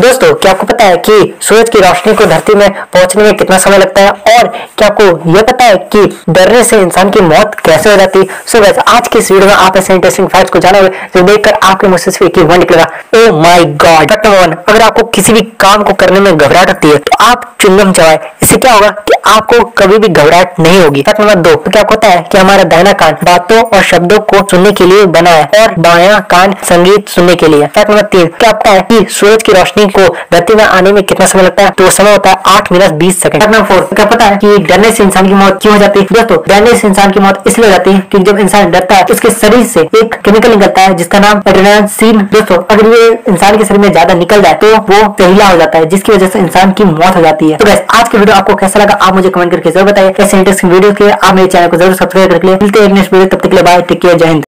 दोस्तों क्या आपको पता है कि सूरज की रोशनी को धरती में पहुंचने में कितना समय लगता है और क्या आपको यह पता है कि दर्रे से इंसान की मौत कैसे हो जाती है। सो गाइस आज की इस वीडियो में आप ऐसे इंटरेस्टिंग फैक्ट्स को जानोगे जो देखकर आपके मुंह से एक वर्ड निकलेगा, oh my god. Fact number 1, अगर आपको किसी भी काम को करने में घबराहट होती है तो आप चुंगम चबाएं, इससे क्या होगा कि आपको कभी भी घबराहट नहीं होगी। फैक्ट नंबर 2, क्या आपको पता है कि हमारा दाहिना कान बातों और शब्दों को सुनने के लिए बना है और बायां कान संगीत सुनने के लिए। फैक्ट नंबर 3, क्या आपको पता है कि सूरज की रोशनी को धरती में आने में कितना समय लगता है, तो समय होता है 8 मिनट 20 सेकंड। फैक्ट नंबर 4, क्या पता है कि डरने से इंसान की मौत क्यों हो जाती है। दोस्तों डरने से इंसान की मौत इसलिए हो जाती है कि जब इंसान डरता है उसके शरीर से एक केमिकल निकलता है जिसका नाम एड्रेनालिन। दोस्तों अगर ये इंसान के शरीर में ज्यादा निकल जाए तो वो जहरीला हो जाता है जिसकी वजह से इंसान की मौत हो जाती है। तो गाइस आज की वीडियो आपको कैसा लगा आप मुझे कमेंट करके जरूर बताइए। ऐसे इंटरेस्टिंग वीडियो के आप मेरे चैनल को जरूर सब्सक्राइब कर ले। मिलते हैं नेक्स्ट वीडियो, तब तक के लिए बाय, टेक केयर, जय हिंद।